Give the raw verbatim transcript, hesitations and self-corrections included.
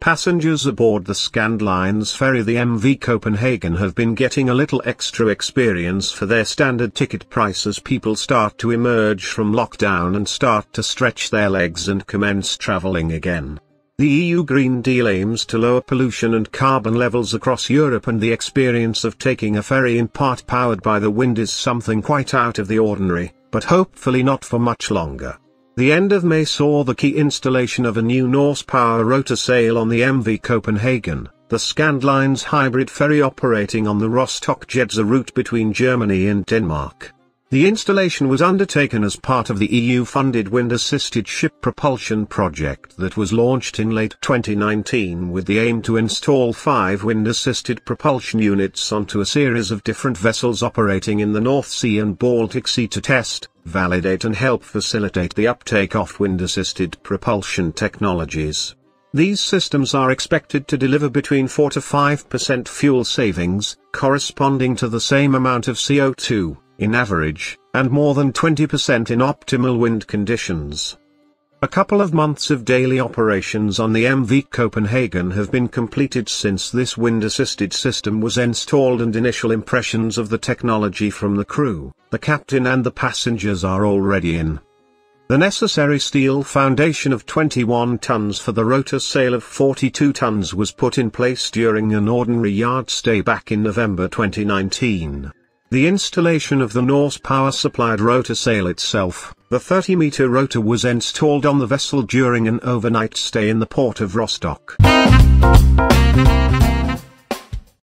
Passengers aboard the Scandlines ferry the M V Copenhagen have been getting a little extra experience for their standard ticket price as people start to emerge from lockdown and start to stretch their legs and commence travelling again. The E U Green Deal aims to lower pollution and carbon levels across Europe, and the experience of taking a ferry in part powered by the wind is something quite out of the ordinary, but hopefully not for much longer. The end of May saw the key installation of a new Norsepower rotor sail on the M V Copenhagen, the Scandlines hybrid ferry operating on the Rostock-Gedser route between Germany and Denmark. The installation was undertaken as part of the E U-funded Wind Assisted Ship Propulsion project that was launched in late twenty nineteen with the aim to install five wind-assisted propulsion units onto a series of different vessels operating in the North Sea and Baltic Sea to test, validate and help facilitate the uptake of wind-assisted propulsion technologies. These systems are expected to deliver between four to five percent fuel savings, corresponding to the same amount of C O two, in average, and more than twenty percent in optimal wind conditions. A couple of months of daily operations on the M V Copenhagen have been completed since this wind-assisted system was installed, and initial impressions of the technology from the crew, the captain and the passengers are already in. The necessary steel foundation of twenty-one tons for the rotor sail of forty-two tons was put in place during an ordinary yard stay back in November twenty nineteen. The installation of the Norsepower supplied rotor sail itself, the thirty meter rotor, was installed on the vessel during an overnight stay in the port of Rostock.